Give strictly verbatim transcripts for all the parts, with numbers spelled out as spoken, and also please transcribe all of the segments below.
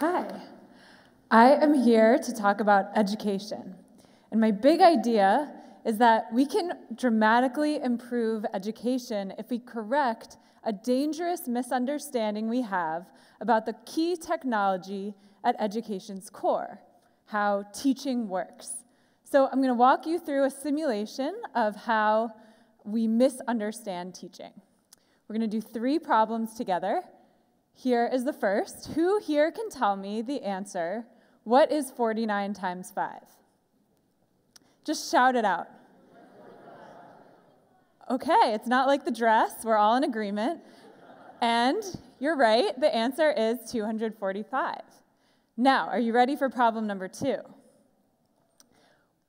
Hi, I am here to talk about education. And my big idea is that we can dramatically improve education if we correct a dangerous misunderstanding we have about the key technology at education's core, how teaching works. So I'm going to walk you through a simulation of how we misunderstand teaching. We're going to do three problems together. Here is the first. Who here can tell me the answer? What is forty-nine times five? Just shout it out. Okay, it's not like the dress. We're all in agreement. And you're right. The answer is two hundred forty-five. Now, are you ready for problem number two?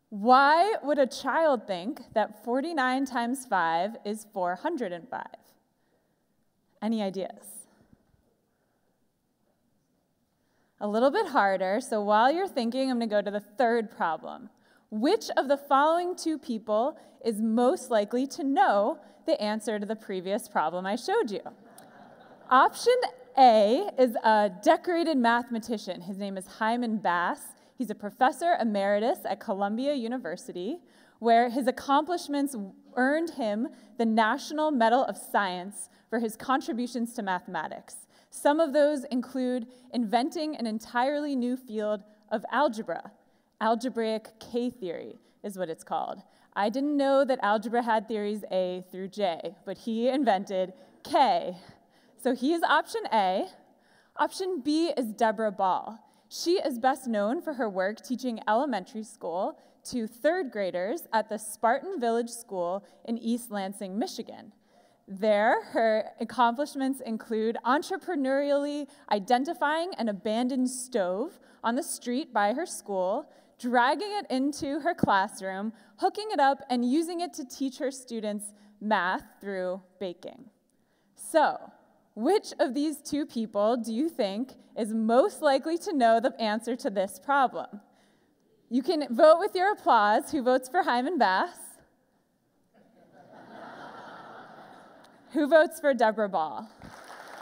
Why would a child think that forty-nine times five is four hundred five? Any ideas? A little bit harder, so while you're thinking, I'm going to go to the third problem. Which of the following two people is most likely to know the answer to the previous problem I showed you? Option A is a decorated mathematician. His name is Hyman Bass. He's a professor emeritus at Columbia University, where his accomplishments earned him the National Medal of Science for his contributions to mathematics. Some of those include inventing an entirely new field of algebra. Algebraic K-theory is what it's called. I didn't know that algebra had theories A through J, but he invented K. So he is option A. Option B is Deborah Ball. She is best known for her work teaching elementary school to third graders at the Spartan Village School in East Lansing, Michigan. There, her accomplishments include entrepreneurially identifying an abandoned stove on the street by her school, dragging it into her classroom, hooking it up, and using it to teach her students math through baking. So, which of these two people do you think is most likely to know the answer to this problem? You can vote with your applause. Who votes for Hyman Bass? Who votes for Deborah Ball?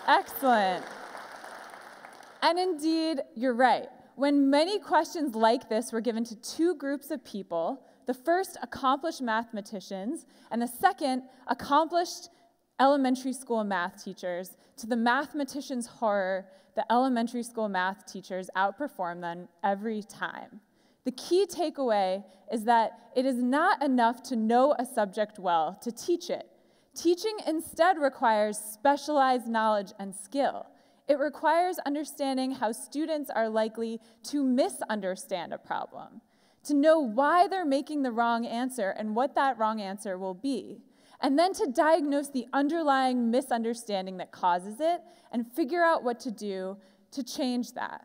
Excellent. And indeed, you're right. When many questions like this were given to two groups of people, the first accomplished mathematicians and the second accomplished elementary school math teachers, to the mathematicians' horror, the elementary school math teachers outperform them every time. The key takeaway is that it is not enough to know a subject well to teach it. Teaching instead requires specialized knowledge and skill. It requires understanding how students are likely to misunderstand a problem, to know why they're making the wrong answer and what that wrong answer will be, and then to diagnose the underlying misunderstanding that causes it and figure out what to do to change that.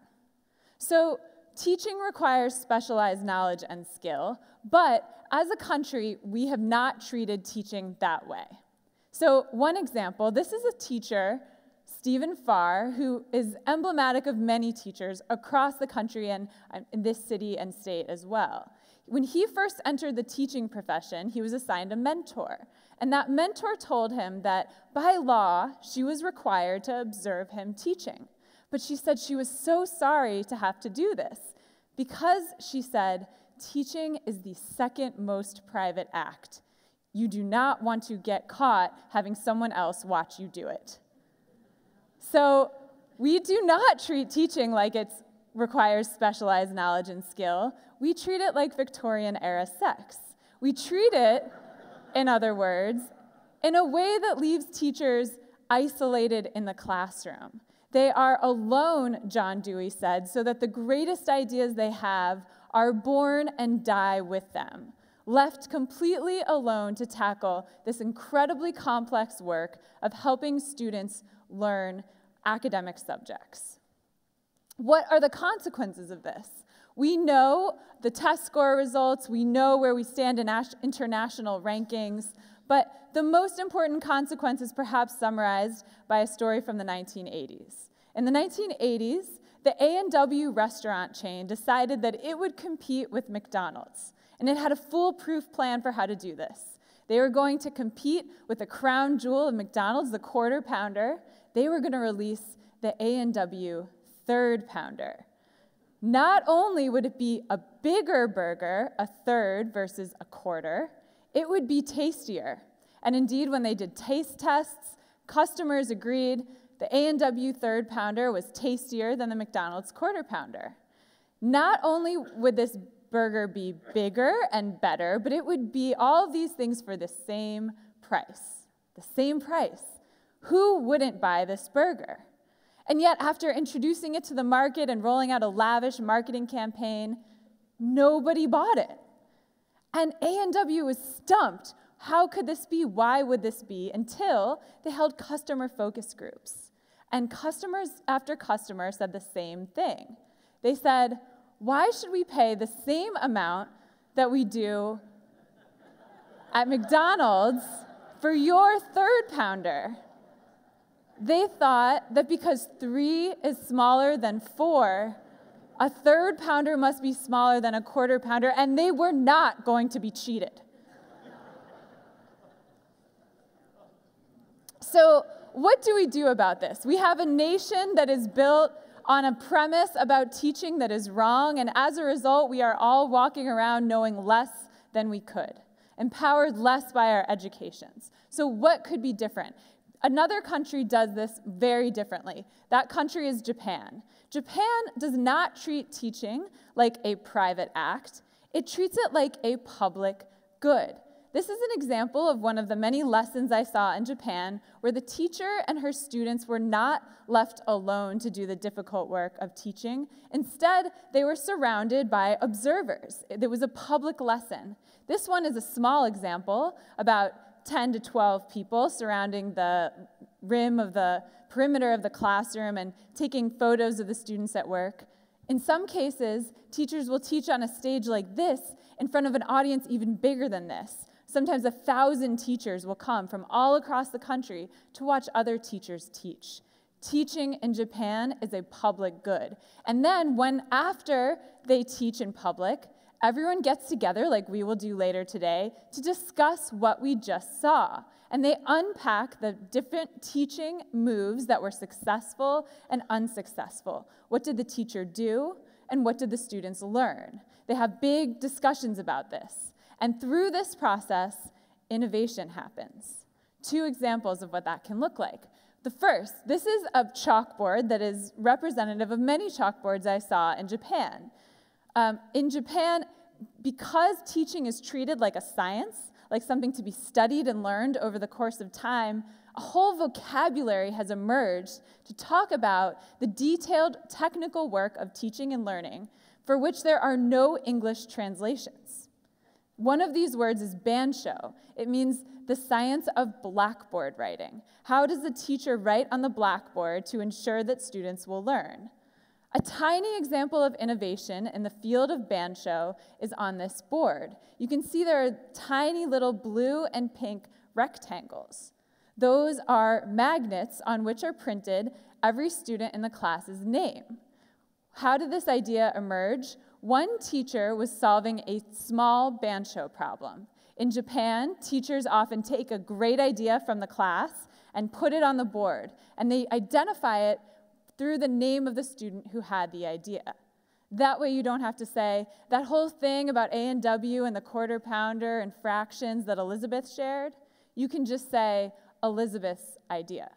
So, teaching requires specialized knowledge and skill, but as a country, we have not treated teaching that way. So one example, this is a teacher, Stephen Farr, who is emblematic of many teachers across the country and in this city and state as well. When he first entered the teaching profession, he was assigned a mentor. And that mentor told him that by law, she was required to observe him teaching. But she said she was so sorry to have to do this because, she said, teaching is the second most private act. You do not want to get caught having someone else watch you do it. So we do not treat teaching like it requires specialized knowledge and skill. We treat it like Victorian-era sex. We treat it, in other words, in a way that leaves teachers isolated in the classroom. They are alone, John Dewey said, so that the greatest ideas they have are born and die with them, left completely alone to tackle this incredibly complex work of helping students learn academic subjects. What are the consequences of this? We know the test score results, we know where we stand in international rankings, but the most important consequence is perhaps summarized by a story from the nineteen eighties. In the nineteen eighties, the A and W restaurant chain decided that it would compete with McDonald's. And it had a foolproof plan for how to do this. They were going to compete with the crown jewel of McDonald's, the Quarter Pounder. They were going to release the A and W third pounder. Not only would it be a bigger burger, a third versus a quarter, it would be tastier. And indeed, when they did taste tests, customers agreed the A and W third pounder was tastier than the McDonald's quarter pounder. Not only would this burger be bigger and better, but it would be all of these things for the same price. The same price. Who wouldn't buy this burger? And yet, after introducing it to the market and rolling out a lavish marketing campaign, nobody bought it. And A and W was stumped. How could this be? Why would this be? Until they held customer focus groups. And customers after customer said the same thing. They said, why should we pay the same amount that we do at McDonald's for your third pounder? They thought that because three is smaller than four, a third pounder must be smaller than a quarter pounder, and they were not going to be cheated. So what do we do about this? We have a nation that is built on a premise about teaching that is wrong, and as a result, we are all walking around knowing less than we could, empowered less by our educations. So what could be different? Another country does this very differently. That country is Japan. Japan does not treat teaching like a private act. It treats it like a public good. This is an example of one of the many lessons I saw in Japan where the teacher and her students were not left alone to do the difficult work of teaching. Instead, they were surrounded by observers. There was a public lesson. This one is a small example, about ten to twelve people surrounding the rim of the perimeter of the classroom and taking photos of the students at work. In some cases, teachers will teach on a stage like this in front of an audience even bigger than this. Sometimes a thousand teachers will come from all across the country to watch other teachers teach. Teaching in Japan is a public good. And then when after they teach in public, everyone gets together, like we will do later today, to discuss what we just saw. And they unpack the different teaching moves that were successful and unsuccessful. What did the teacher do, and what did the students learn? They have big discussions about this. And through this process, innovation happens. Two examples of what that can look like. The first, this is a chalkboard that is representative of many chalkboards I saw in Japan. Um, in Japan, because teaching is treated like a science, like something to be studied and learned over the course of time, a whole vocabulary has emerged to talk about the detailed technical work of teaching and learning, for which there are no English translations. One of these words is Bansho. It means the science of blackboard writing. How does the teacher write on the blackboard to ensure that students will learn? A tiny example of innovation in the field of Bansho is on this board. You can see there are tiny little blue and pink rectangles. Those are magnets on which are printed every student in the class's name. How did this idea emerge? One teacher was solving a small Bansho problem. In Japan, teachers often take a great idea from the class and put it on the board, and they identify it through the name of the student who had the idea. That way you don't have to say, that whole thing about A and W and the quarter pounder and fractions that Elizabeth shared, you can just say, Elizabeth's idea.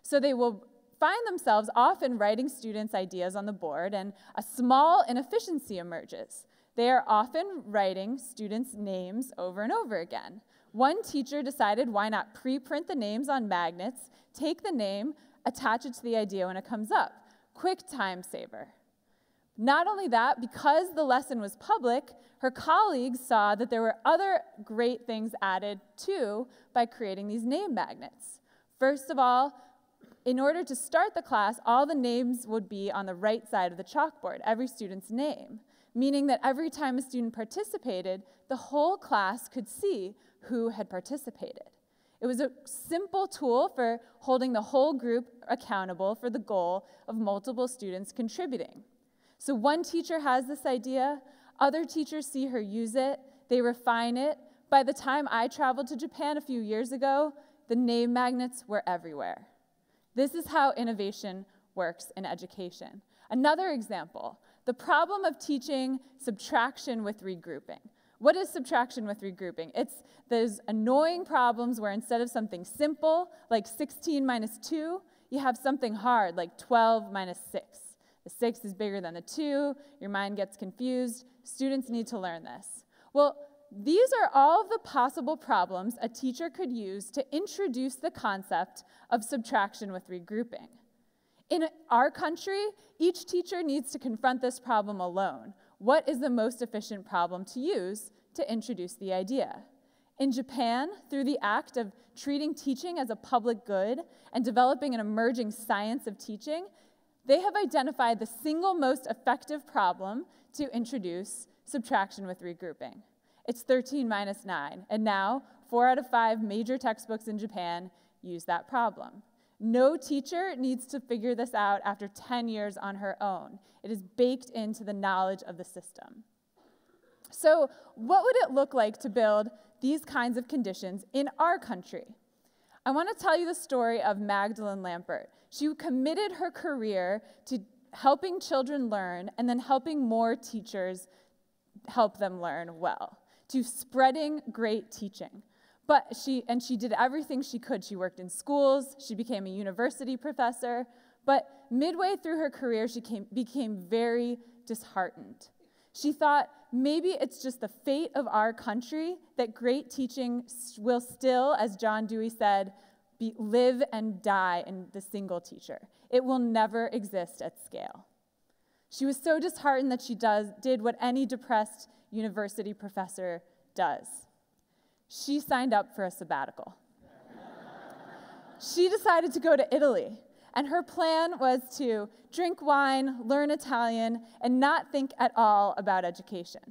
So they will find themselves often writing students' ideas on the board, and a small inefficiency emerges. They are often writing students' names over and over again. One teacher decided, why not pre-print the names on magnets, take the name, attach it to the idea when it comes up. Quick time saver. Not only that, because the lesson was public, her colleagues saw that there were other great things added too by creating these name magnets. First of all, in order to start the class, all the names would be on the right side of the chalkboard, every student's name, meaning that every time a student participated, the whole class could see who had participated. It was a simple tool for holding the whole group accountable for the goal of multiple students contributing. So one teacher has this idea, other teachers see her use it, they refine it. By the time I traveled to Japan a few years ago, the name magnets were everywhere. This is how innovation works in education. Another example, the problem of teaching subtraction with regrouping. What is subtraction with regrouping? It's those annoying problems where instead of something simple, like sixteen minus two, you have something hard, like twelve minus six. The six is bigger than the two, your mind gets confused. Students need to learn this. Well, these are all of the possible problems a teacher could use to introduce the concept of subtraction with regrouping. In our country, each teacher needs to confront this problem alone. What is the most efficient problem to use to introduce the idea? In Japan, through the act of treating teaching as a public good and developing an emerging science of teaching, they have identified the single most effective problem to introduce subtraction with regrouping. It's thirteen minus nine, and now four out of five major textbooks in Japan use that problem. No teacher needs to figure this out after ten years on her own. It is baked into the knowledge of the system. So what would it look like to build these kinds of conditions in our country? I want to tell you the story of Magdalene Lampert. She committed her career to helping children learn and then helping more teachers help them learn well, to spreading great teaching. But she, and she did everything she could. She worked in schools, she became a university professor, but midway through her career, she came, became very disheartened. She thought, maybe it's just the fate of our country that great teaching will still, as John Dewey said, be, live and die in the single teacher. It will never exist at scale. She was so disheartened that she does, did what any depressed university professor does. She signed up for a sabbatical. She decided to go to Italy, and her plan was to drink wine, learn Italian, and not think at all about education.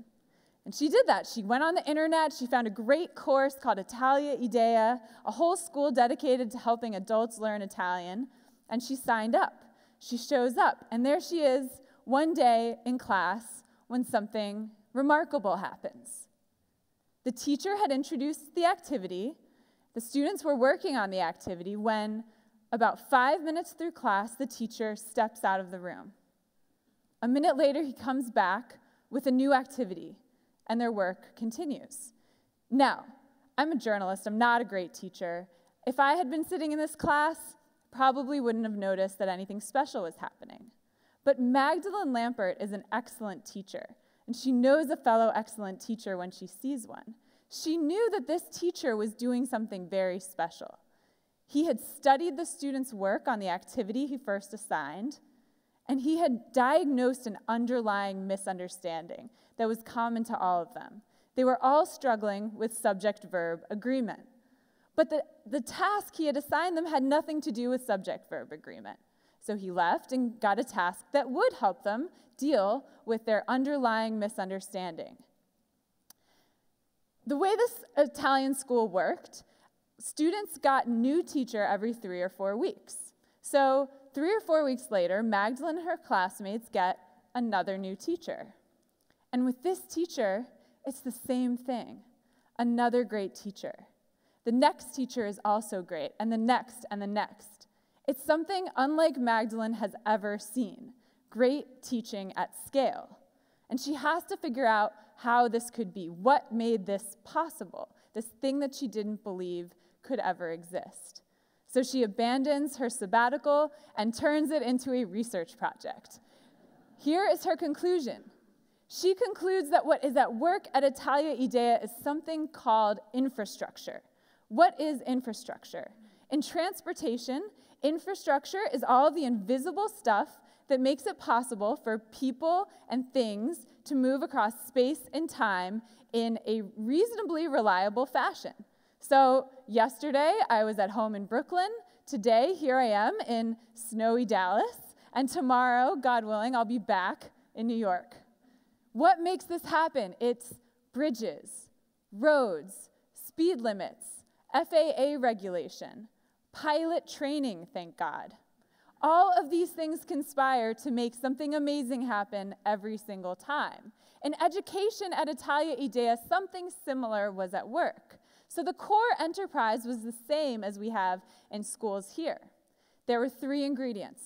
And she did that. She went on the internet, she found a great course called Italia Idea, a whole school dedicated to helping adults learn Italian, and she signed up. She shows up, and there she is, one day in class when something remarkable happens. The teacher had introduced the activity, the students were working on the activity, when about five minutes through class, the teacher steps out of the room. A minute later, he comes back with a new activity, and their work continues. Now, I'm a journalist, I'm not a great teacher. If I had been sitting in this class, probably wouldn't have noticed that anything special was happening. But Magdalene Lampert is an excellent teacher, and she knows a fellow excellent teacher when she sees one. She knew that this teacher was doing something very special. He had studied the students' work on the activity he first assigned, and he had diagnosed an underlying misunderstanding that was common to all of them. They were all struggling with subject-verb agreement. But the, the task he had assigned them had nothing to do with subject-verb agreement. So he left and got a task that would help them deal with their underlying misunderstanding. The way this Italian school worked, students got a new teacher every three or four weeks. So three or four weeks later, Magdalene and her classmates get another new teacher. And with this teacher, it's the same thing, another great teacher. The next teacher is also great, and the next, and the next. It's something unlike Magdalene has ever seen, great teaching at scale. And she has to figure out how this could be, what made this possible, this thing that she didn't believe could ever exist. So she abandons her sabbatical and turns it into a research project. Here is her conclusion. She concludes that what is at work at Italia Idea is something called infrastructure. What is infrastructure? In transportation, infrastructure is all of the invisible stuff that makes it possible for people and things to move across space and time in a reasonably reliable fashion. So yesterday, I was at home in Brooklyn. Today, here I am in snowy Dallas. And tomorrow, God willing, I'll be back in New York. What makes this happen? It's bridges, roads, speed limits, F A A regulation, pilot training, thank God. All of these things conspire to make something amazing happen every single time. In education at Italia Idea, something similar was at work. So the core enterprise was the same as we have in schools here. There were three ingredients: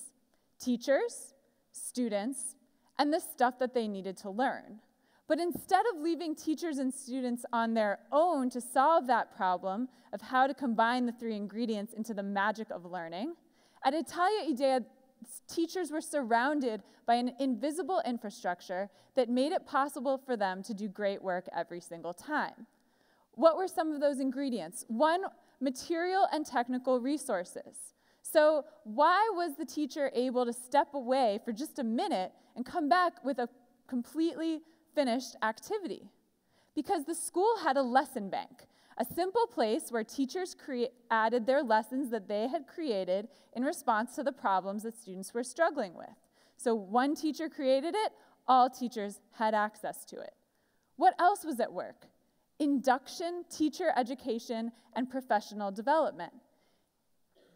teachers, students, and the stuff that they needed to learn. But instead of leaving teachers and students on their own to solve that problem of how to combine the three ingredients into the magic of learning, at Italia Idea, teachers were surrounded by an invisible infrastructure that made it possible for them to do great work every single time. What were some of those ingredients? One, material and technical resources. So why was the teacher able to step away for just a minute and come back with a completely finished activity? Because the school had a lesson bank, a simple place where teachers added their lessons that they had created in response to the problems that students were struggling with. So one teacher created it, all teachers had access to it. What else was at work? Induction, teacher education, and professional development.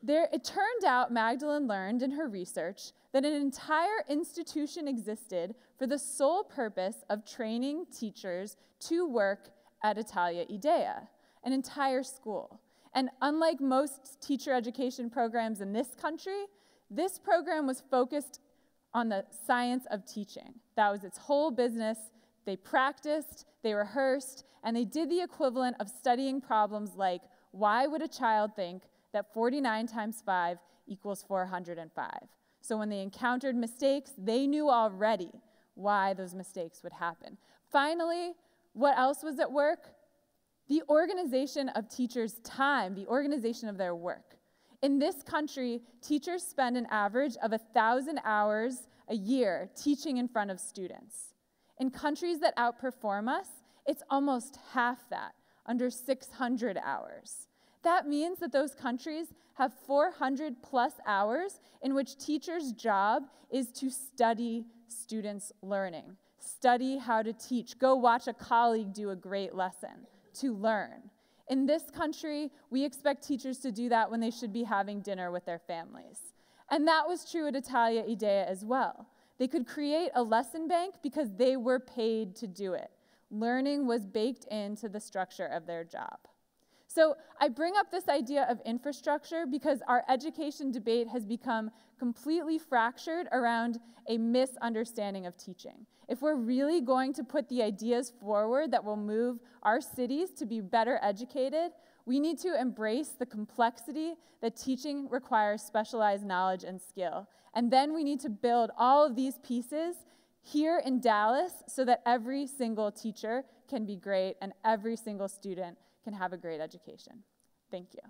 There, it turned out Magdalene learned in her research that an entire institution existed for the sole purpose of training teachers to work at Italia Idea, an entire school. And unlike most teacher education programs in this country, this program was focused on the science of teaching. That was its whole business. They practiced, they rehearsed, and they did the equivalent of studying problems like, why would a child think that forty-nine times five equals four hundred five. So when they encountered mistakes, they knew already why those mistakes would happen. Finally, what else was at work? The organization of teachers' time, the organization of their work. In this country, teachers spend an average of one thousand hours a year teaching in front of students. In countries that outperform us, it's almost half that, under six hundred hours. That means that those countries have four hundred plus hours in which teachers' job is to study students' learning, study how to teach, go watch a colleague do a great lesson, to learn. In this country, we expect teachers to do that when they should be having dinner with their families. And that was true at Italia Idea as well. They could create a lesson bank because they were paid to do it. Learning was baked into the structure of their job. So I bring up this idea of infrastructure because our education debate has become completely fractured around a misunderstanding of teaching. If we're really going to put the ideas forward that will move our cities to be better educated, we need to embrace the complexity that teaching requires specialized knowledge and skill. And then we need to build all of these pieces here in Dallas so that every single teacher can be great and every single student can have a great education. Thank you.